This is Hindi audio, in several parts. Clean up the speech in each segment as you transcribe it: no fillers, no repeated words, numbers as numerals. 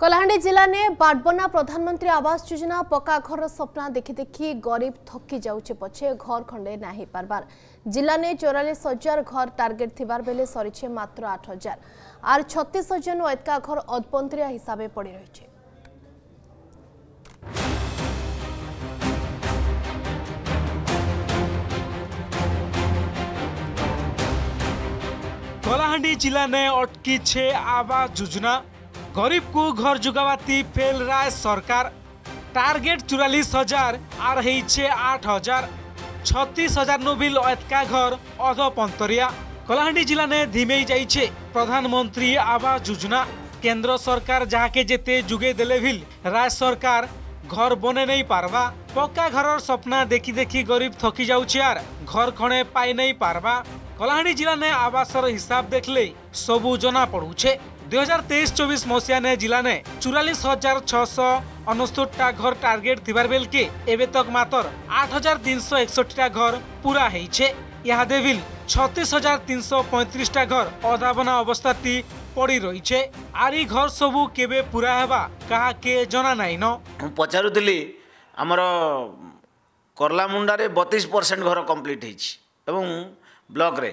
कलाहांडी जिला ने बाटबना प्रधानमंत्री आवास योजना पक्का घर सपना देखी देखी गरीब थकी जाउछे पछे घर खंडे नाही पारबार। जिला ने 44,000 घर टार्गेट थिबार बेले सरीछे मात्र 8,000 आर 36,000 एतका घर अधपंतरिया हिसाबे पड़ी रहीछे। कलाहांडी जिला ने अटकी छे आवास योजना, गरीब को घर जुगावाती फेल राय सरकार। टारगेट 44,000 आर है 8,000, 36,000 नोबिल एतका घर अधपंतरिया। कलाहांडी जिला ने धीमे जाइए प्रधानमंत्री आवास योजना। केंद्र सरकार जहाँके जेते जुगे देले भी राय सरकार घर बने नहीं पारवा। पक्का घर सपना देखी देखी गरीब थकी जाउछे आर घर खणे पाई नहीं पारवा। कलाहांडी जिला ने आवासर हिसाब देखले सबू जना पड़ुछे। 2023-24 मसीहा ने जिला ने 44,669 घर टार्गेट थिबार बेल के एबे तक मात्र 8,361 घर पूरा है। यहाँ देविल 36,335 घर अधाबना अवस्था ती पड़ी रही है। आरी घर सबू केबे पूरा हेबा कहा के जना नाइन। पचारुली आमर करलामुंडा 32% घर कम्प्लीट हो, ब्लॉक रे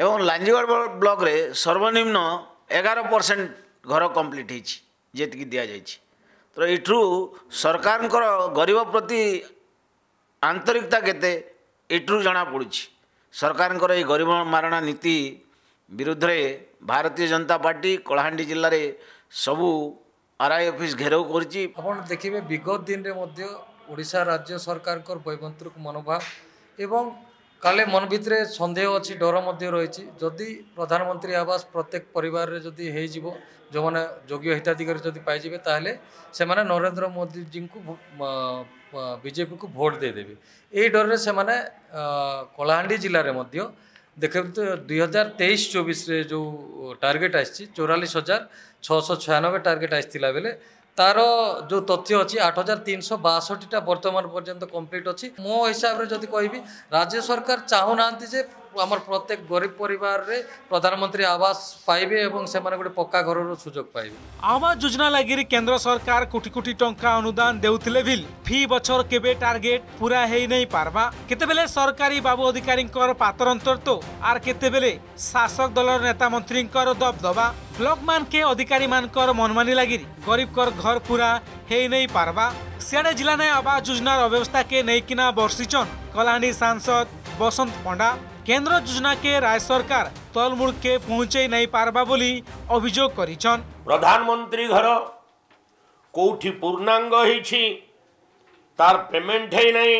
एवं लांजीगढ़ ब्लॉक रे सर्वनिम्न 11% घर कम्प्लीट होती दि जाए। तो यू सरकार गरीब प्रति आंतरिकता केते यू जना पड़ी। सरकार गरीब मारणा नीति विरुद्ध रे भारतीय जनता पार्टी कलाहांडी जिले में सबू आरआई ऑफिस घेराव करछि। आपण देखिबे विगत दिन रे मध्ये ओडिशा राज्य सरकार वैमंत्रिक मनोभाव एवं काले मन भितर सन्देह अच्छी डर मध्य रही। जदि प्रधानमंत्री आवास प्रत्येक परिवार रे जदि है जो मैंने योग्य हिताधिकारी जदि पाइबे ताहले से माने नरेंद्र मोदी जी को बीजेपी को भोट देदेवे। यही डर से मैंने कलाहांडी जिले में देखे तो 2023-24 जो टार्गेट आई 44,696 टार्गेट आसला बेले तार जो तथ्य अच्छी 8,362 बर्तमान पर्यंत कंप्लीट अच्छी। मो हिसाब से जब कह राज्य सरकार चाहूना जे आमर प्रत्येक गरीब परिवार रे प्रधानमंत्री आवास पाइबे एवं से माने गोटे पक्का घर सुजोग पाइबे। आवास योजना लगी केंद्र सरकार कोटी कोटी टंका अनुदान देउथिले भी फी बचर केबे टार्गेट पूरा हेई नहीं पारबा। केतेबेले सरकारी बाबू अधिकारींकर पात्रंतर तो आर केतेबेले शासक दलर नेता मंत्रींकर दबदबा। ब्लॉक मान के अधिकारी मानकर मनमानी लगी गरीब कर घर पूरा हेई नहीं पारबा। सियाड़े जिला ने आवास योजनार अव्यवस्था के नहींकिना बर्षिचन कलाहांडी सांसद बसंत पंडा। केंद्र योजना के राज्य सरकार तलमूल के पहुंचे नहीं पारबा बोली अभियोग करिछन। प्रधानमंत्री घर कोठी पूर्णांग होईछि तार पेमेंट है नहीं,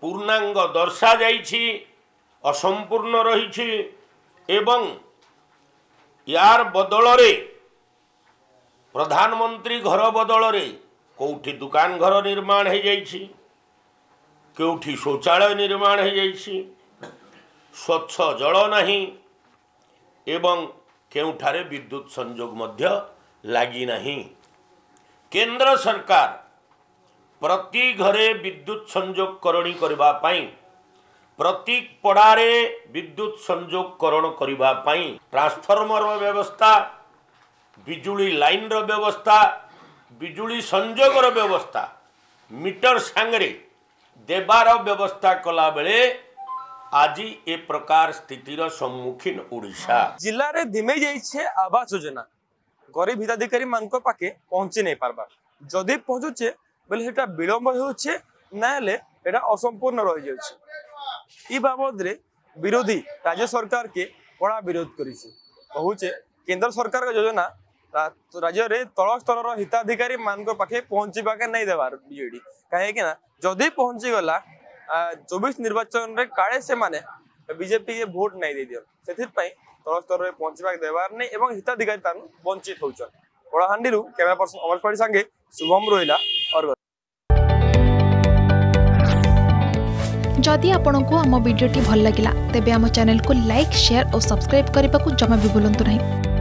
पूर्णांग दर्शा जाइछि असंपूर्ण रहीछि एवं यार बदल रे प्रधानमंत्री घर बदल रे कोठी दुकान घर निर्माण है जाइछि, कोठी शौचालय निर्माण है जाइछि, स्वच्छ जल नहीं एवं केउठारे विद्युत संयोग मध्य लागी नहीं। केंद्र सरकार प्रति घरे विद्युत संयोग करणी करबा पाई, प्रति पड़ारे विद्युत संयोग करण करबा पाई ट्रांसफर्मर व्यवस्था, बिजुली लाइन रो व्यवस्था, बिजुली संयोग रो व्यवस्था, मीटर सांगरे देबार व्यवस्था कला बेले आज ए प्रकार स्थिति सम्मुखीन ओडिशा जिला रे धीमे जाइए। आवास योजना गरीब हिताधिकारी मानक पाके पहुंची नहीं पारबा, जदि पहुंचे बोले हेटा विलंब होछे नाले एटा असंपूर्ण रहि जाउछे। ई बाबद रे विरोधी राज्य सरकार के बड़ा विरोध करिसे। पहुंचे केंद्र सरकार के योजना राज्य रे तल स्तर हिताधिकारी मानक पाके पहुंचीबा के नहीं देबार बीजेडी काहे के ना जदि पहुंची गला 24 निर्वाचन रे काळे से माने बीजेपी के भोट नहीं दे दियो सेथिर पई तल स्तर रे पहुंचबाक देबार नै एवं हिताधिकारी तान वंचित होचन। कलाहांडी रु कैमरा पर्सन अमर पाड़ी संगे शुभम रोहिला। और जदि आपण को हम वीडियो टी भल लागिला तेबे हम चैनल को लाइक शेयर और सब्सक्राइब करबा को जमा भी भूलंतु नहीं।